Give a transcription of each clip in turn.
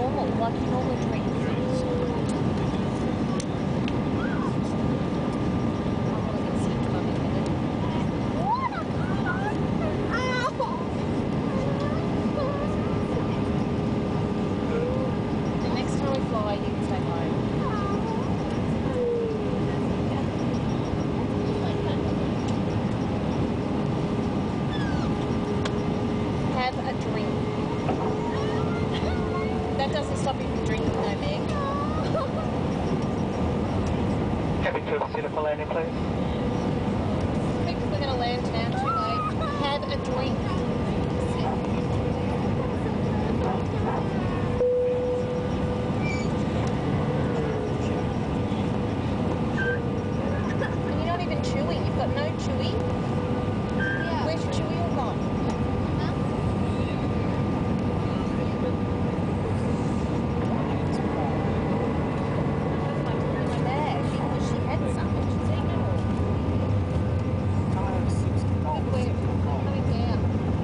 normal, like a normal drink. The next time we fly, you can stay home. Have a drink. That doesn't stop you from drinking though, Meg. Happy to consider for landing, please. I think we're going to land now, too late. Have a drink. And you're not even chewing. You've got no chewy. Yeah. Where's your chewy all gone? Coming down.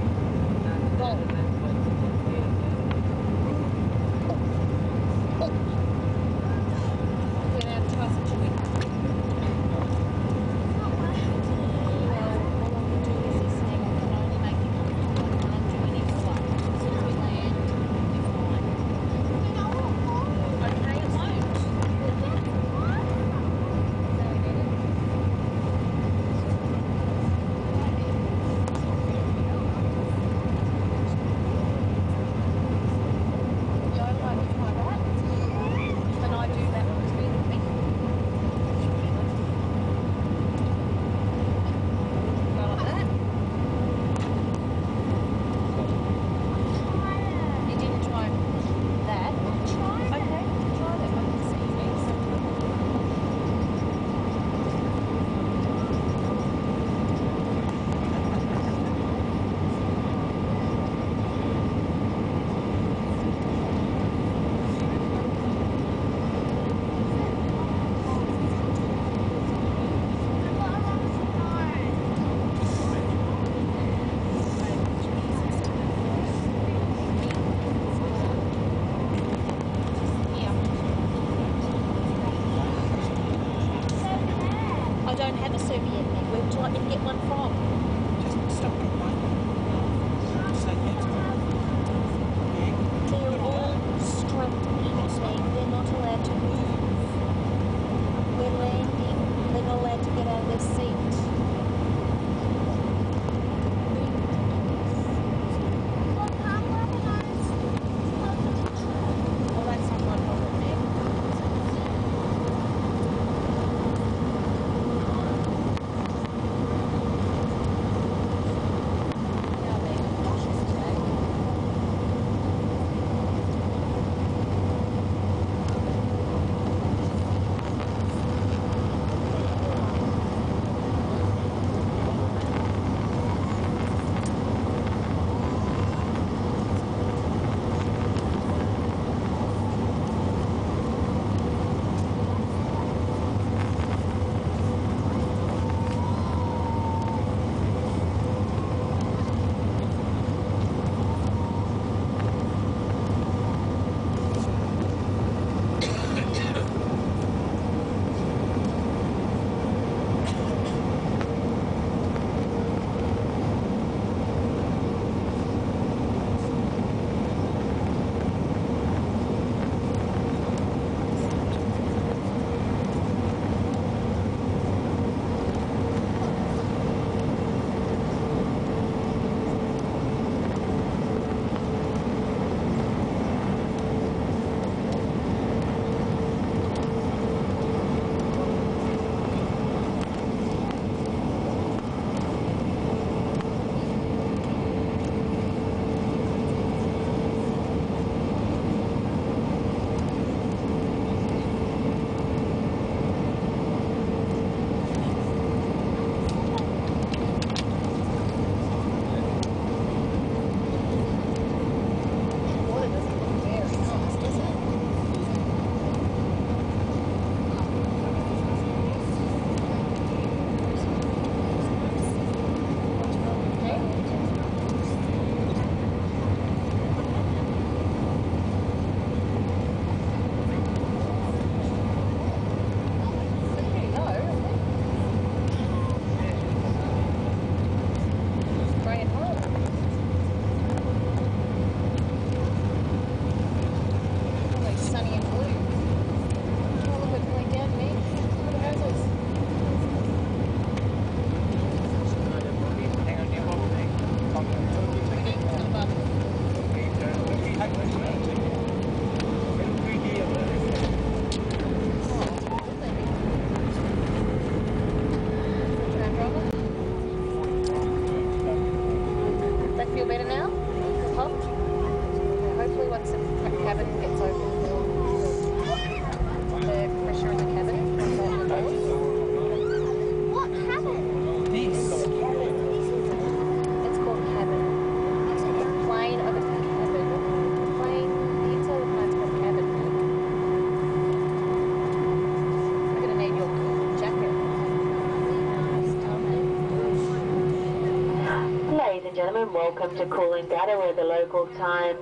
and welcome to Coolangatta, where the local time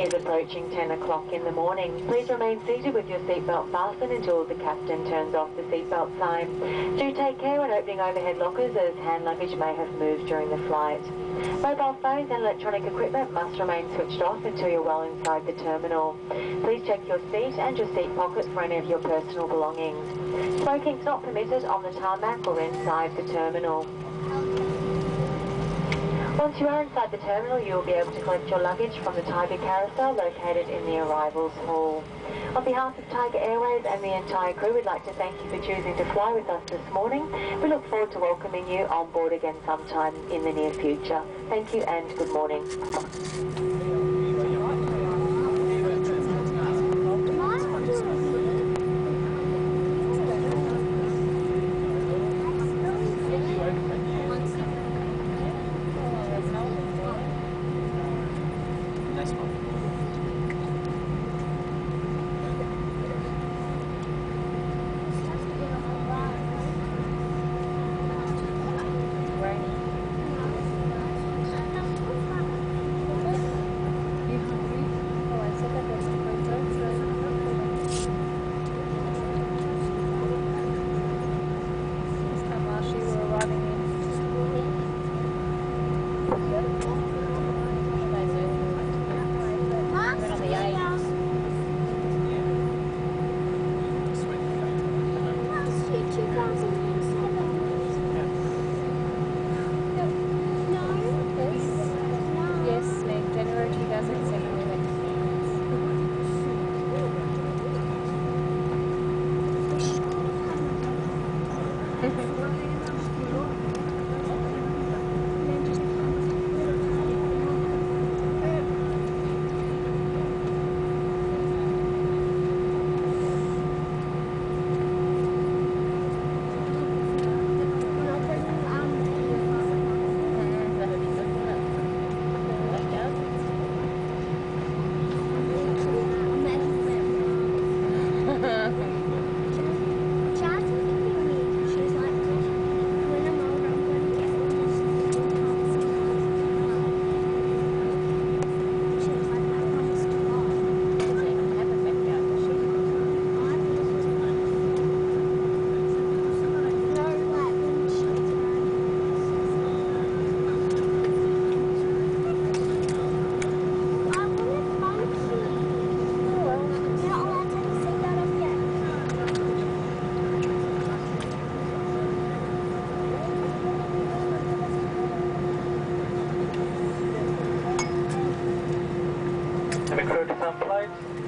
is approaching 10 o'clock in the morning. Please remain seated with your seatbelt fastened until the captain turns off the seatbelt sign. Do take care when opening overhead lockers, as hand luggage may have moved during the flight. Mobile phones and electronic equipment must remain switched off until you're well inside the terminal. Please check your seat and your seat pocket for any of your personal belongings. Smoking's not permitted on the tarmac or inside the terminal. Once you are inside the terminal, you will be able to collect your luggage from the Tiger Carousel located in the Arrivals Hall. On behalf of Tiger Airways and the entire crew, we'd like to thank you for choosing to fly with us this morning. We look forward to welcoming you on board again sometime in the near future. Thank you and good morning. Some flights.